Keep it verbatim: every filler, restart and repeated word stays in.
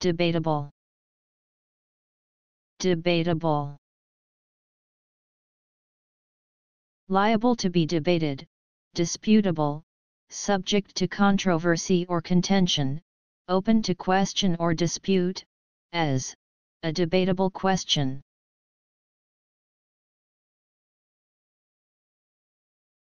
Debatable. Debatable. Liable to be debated, disputable, subject to controversy or contention, open to question or dispute, as a debatable question.